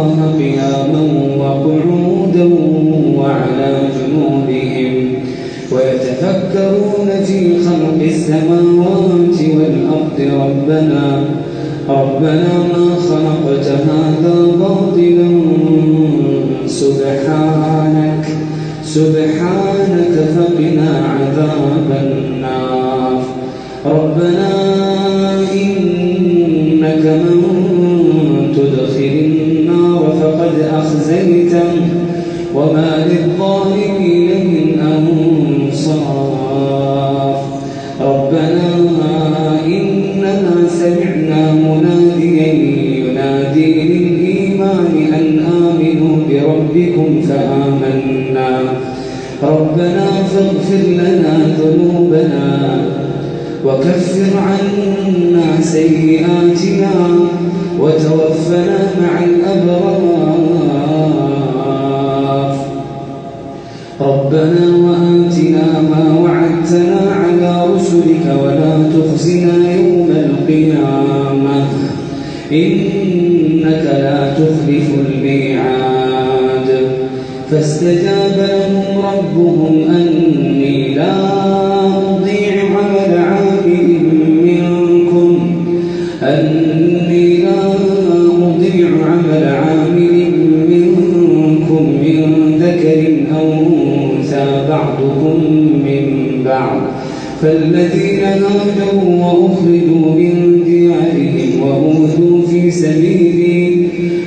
الله قياما وقعودا وعلى جنوبهم ويتفكرون في خلق السماوات والأرض ربنا ما خلقت هذا باطلا سبحانك فقنا عذاب النار ربنا إنك من تدخل النار فقد أخزيته وما للظالمين من أنصار ربنا إننا سمعنا مناديا ينادي للإيمان أن آمنوا بربكم فآمنا ربنا فاغفر لنا ذنوبنا وكفر عنا سيئاتنا وتوفنا مع الأبرار ربنا وآتنا ما وعدتنا على رسلك ولا تخزنا يوم القيامة إنك لا تخلف الميعاد فاستجاب لهم ربهم أني لا فالذين هاجروا وأخرجوا من ديارهم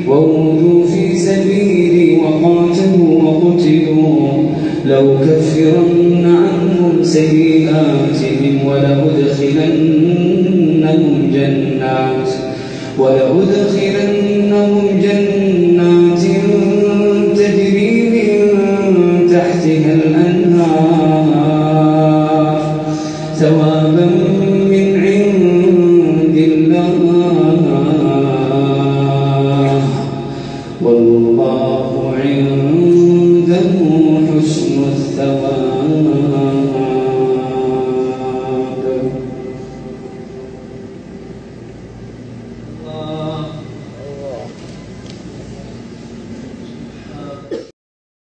وأوذوا في سبيلي وقاتلوا وقتلوا لأكفرن عنهم سيئاتهم ولأدخلنهم جنات تجري من تحتها الأنهار ثوابا من عند الله والله عنده حسن الثواب.